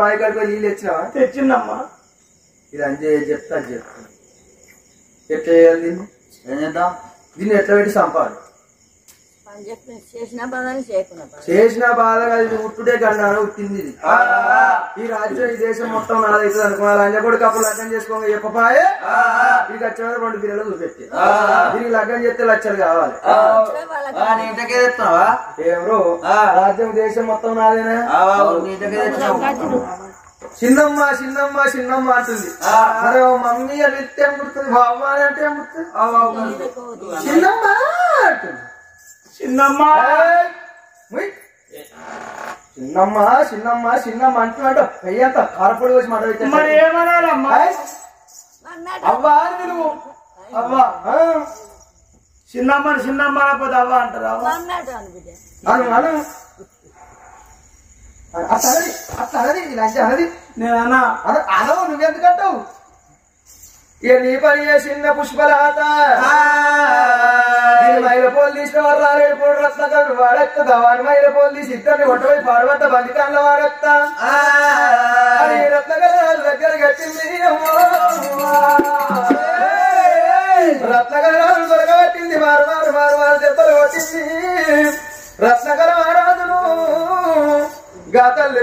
బావి కడుపు నీళ్ళు తెచ్చినావా? తెచ్చిందమ్మా. ఇది అంజే చెప్తా చెప్తాను ఎట్లా చేయాలి దీన్ని? ఏం చేద్దాం దీన్ని? ఎట్లా పెట్టి సంపాలి? చేసిన బాధ కాదు, ఉట్టుడే కన్నాను ఉట్టింది. ఈ రాజ్యం ఈ దేశం మొత్తం నాదైతుంది అనుకున్నా. లంజ కొడుకు అప్పుడు లగ్నం చేసుకోక చెప్పపాయే. వీరికి వచ్చేవారు 2 పిల్లలు చూపెట్టి వీరికి లగ్నం చేస్తే లక్షలు కావాలి. ఎవరు రాజ్యం దేశం మొత్తం నాదేనా? చిన్నమ్మ చిన్నమ్మ చిన్నమ్మ అంటుంది. అరే మమ్మీ అని ఎత్తే పుడుతుంది, బాబా అని అంటే పుడుతుంది. చిన్నమ్మ అంటుంది. చిన్నమ్మ చిన్నమ్మ చిన్నమ్మ చిన్నమ్మ అంటున్నాడు. అయ్యంత కారపొడి వచ్చి మాట అవ్వా నువ్వు అవ్వా. చిన్నమ్మని చిన్నమ్మ లేకపోతే అవ్వా అంటారు. అను అసలు అసలది అది నేను అన్నా అదవు. నువ్వెందుకంటావు? ఇక నీ పని చేసిన పుష్పలత మైలపోలు తీసిన వారు రాలేడు రత్నకరు వాడెక్తా. వారి మైలపోలు తీసి ఇద్దరిని కొట్టబోయి పాడబట్ట బంధికాండ్ల వాడెక్తా. రత్నకరాల దగ్గర కట్టింది రత్నకరాలు దొరకబట్టింది. వారు వారు వారు వారు దెబ్బలు కొట్టింది రత్నకర మహారాజును. గాతల్లి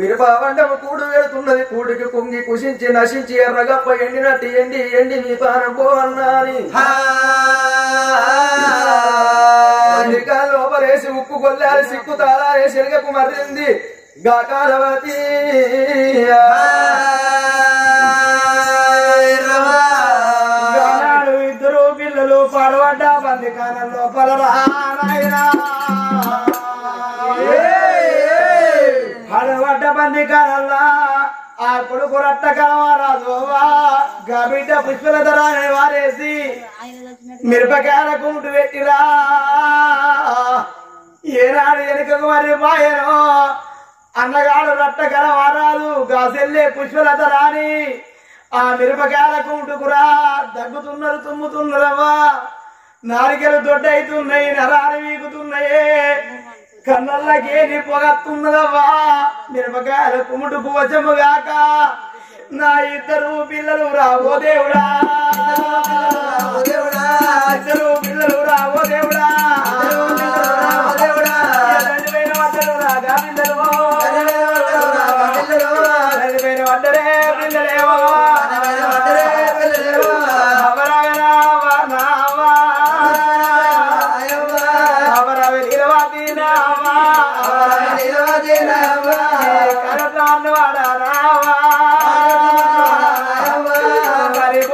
మిరపా వండము కూడు వేడుతున్నది. కూడికి కుంగి కుషించి నశించి ఎర్రగప్ప ఎండినట్టు ఎండి ఎండి నీ పానం పోవన్నాని లోపలేసి ఉక్కు కొల్లాలి. సిక్కు తాళాలే శరిగకు మరింది గాకాలవతి. ఇద్దరు పిల్లలు పడవడ్డ బంది కాలం లోపల రానాయనా. పడబడ్డ బంది కాలల్లా ఆ కొడుకు రట్ట కలవారాజు గా బిడ్డ పుష్పల ధరని వారేసి మిరపకాయల గుంటు పెట్టిరా. ఏనాడు వెనుకకు మరి బాయనో అన్నగాడు రట్ట కలవారాజు గాసెల్లే పుష్పల ధరని ఆ మిరపకాయల గుంటుకురా. దగ్గుతున్నారు తుమ్ముతున్నారవ్వా. నారికలు దొడ్డవుతున్నాయి, నరాలు వీగుతున్నాయే, కన్నల్లకే నీ పొగత్తున్నదవ్వా. మిరపకాయల కుముటుకు వచము గాక నా 2 పిల్లలు రావో దేవుడా. 2 పిల్లలు రావో దేవుడా.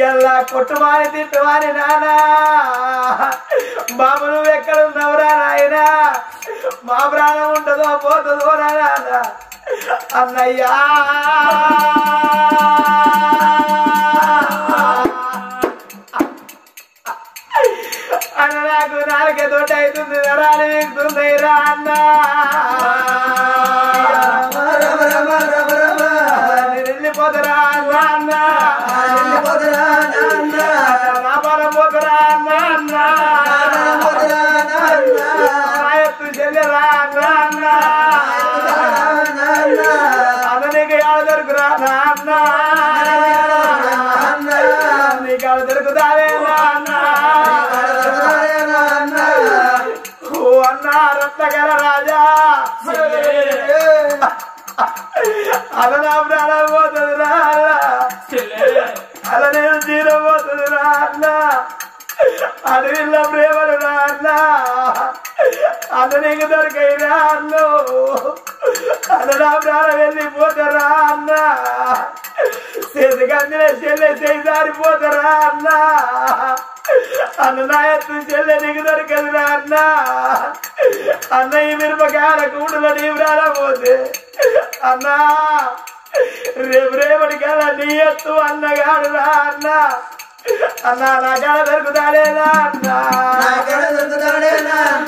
ఇలా కొట్టుమాని తిట్టుమాని నానా బాబు నువ్వు ఎక్కడున్నావురా నాయనా? మా ప్రాణం ఉంటుందో పోతుందో నానా అన్నయ్యా. అన్న నాకు నాలుగే తోట అవుతుంది, నరాలు వేస్తుంది రా అన్న. అలా నా ప్రాణం పోతుంది రా అలా నేను జీరం పోతుంది రా అన్న. అడవిలో ప్రేమలు రా అన్న. అన్న నీకు దొరికైనా అన్ను أنا نعم نعم يلي بودر عنا سيد قدنا شلة سيدار بودر عنا أنا نعيت شلة نقدر كذر عنا أنا يمير بكارك ودلني برانا بودي أنا ريب ريب كذا نيتو أنا قادر عنا أنا لا قادر كذا عنا قادر كذا عنا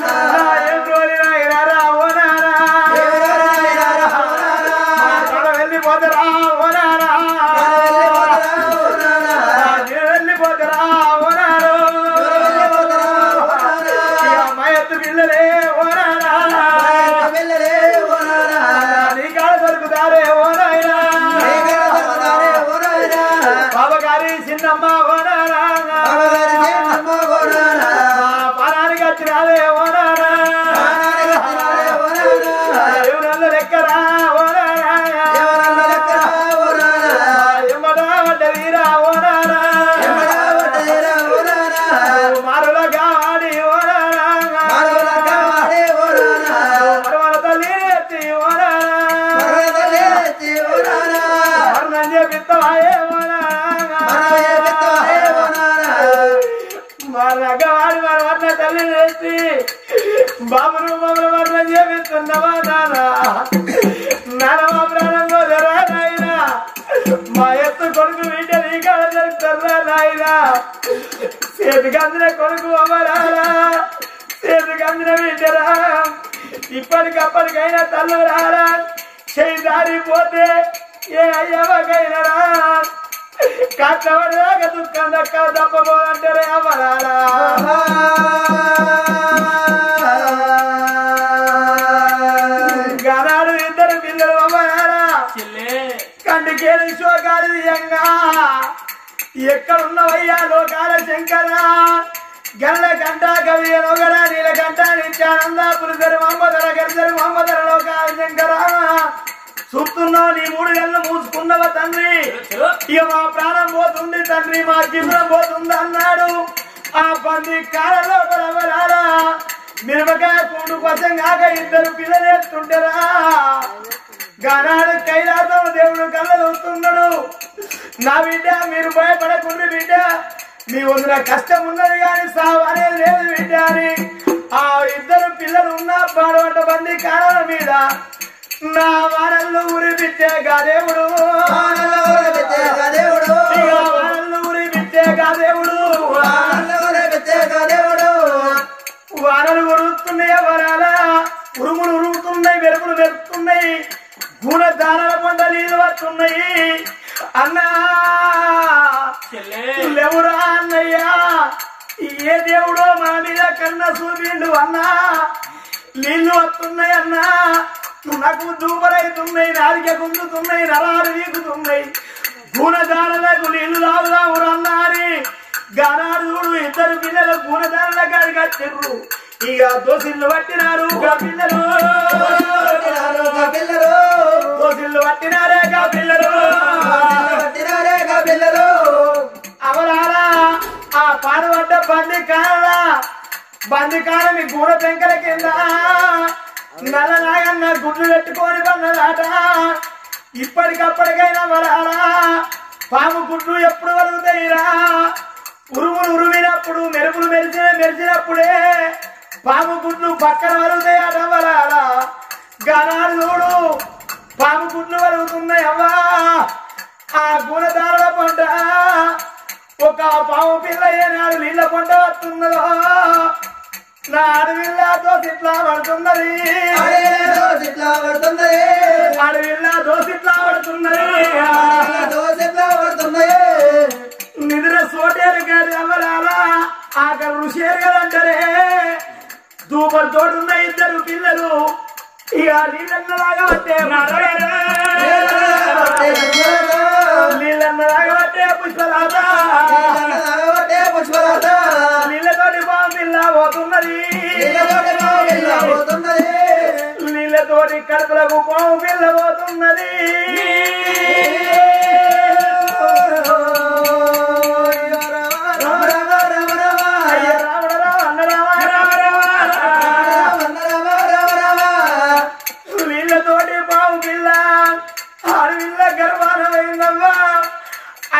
ఆరు పిల్ల గర్భాలైందమ్మా.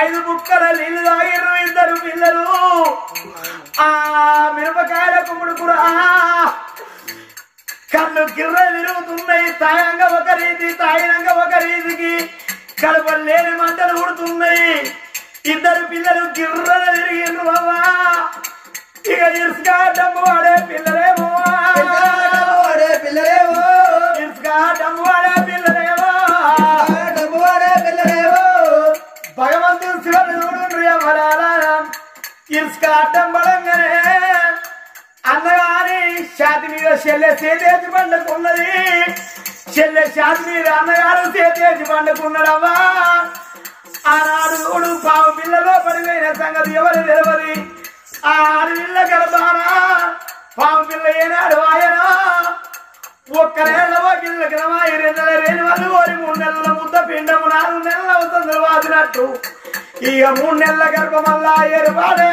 5 బుక్కల నీళ్ళు 22 పిల్లలు ఆ మిరపకాయల కుమ్ముడుకురా కళ్ళు గిర్ర తిరుగుతున్నాయి. తాయంగా ఒక రీతి, తాయినంగా ఒక రీతికి కలపలు లేని మంటలు ఊడుతున్నాయి. 2 పిల్లలు గిర్ర తిరిగిండ్రు బాబా. ఇక ఇసుక డబ్బు వాడే పిల్లలేమో, ఇసుక డబ్బు వాడే పిల్లలేమో, డబ్బు వాడే పిల్లలేమో. భగవంతుడు శివుడు చూడుండ్రు ఎవరారాం. ఇసుక అడ్డం పడంగానే అన్నగారి ఛాతి మీద చెల్లె చేతేసి పండుకున్నది. చెల్లె ఛాతి మీద అన్నగారు చేతేసి పండుకున్నాడవ్వా. ఆనాడు చూడు పావు పిల్లలో పడిపోయిన సంగతి ఎవరు తెలియదు. ఆ ఆడపిల్ల గర్భాన పాము పిల్ల ఏనాడు ఆయన 1 నెల 2 నెలలు 2 కోరి 3 నెలల ముద్ద పిండము 4 నెలల అవసరం వాసినట్టు. ఇక 3 నెలల గర్భమల్లా ఏర్పాడే